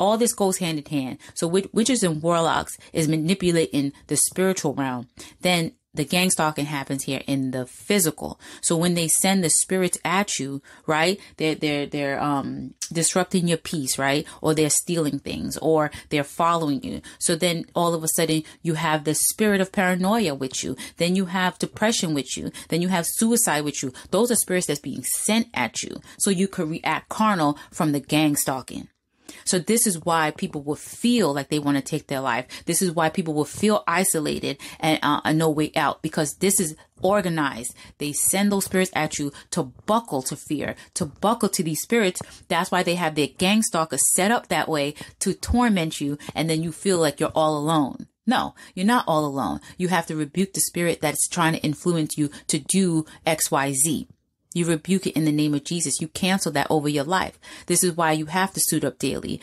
all this goes hand in hand. So witches and warlocks is manipulating the spiritual realm. Then the gang stalking happens here in the physical. So when they send the spirits at you, right, they're disrupting your peace, right? Or they're stealing things, or they're following you. So then all of a sudden you have the spirit of paranoia with you. Then you have depression with you. Then you have suicide with you. Those are spirits that's being sent at you. So you could react carnal from the gang stalking. So this is why people will feel like they want to take their life. This is why people will feel isolated and no way out, because this is organized. They send those spirits at you to buckle to fear, to buckle to these spirits. That's why they have their gang stalkers set up that way to torment you. And then you feel like you're all alone. No, you're not all alone. You have to rebuke the spirit that's trying to influence you to do X, Y, Z. You rebuke it in the name of Jesus. You cancel that over your life. This is why you have to suit up daily.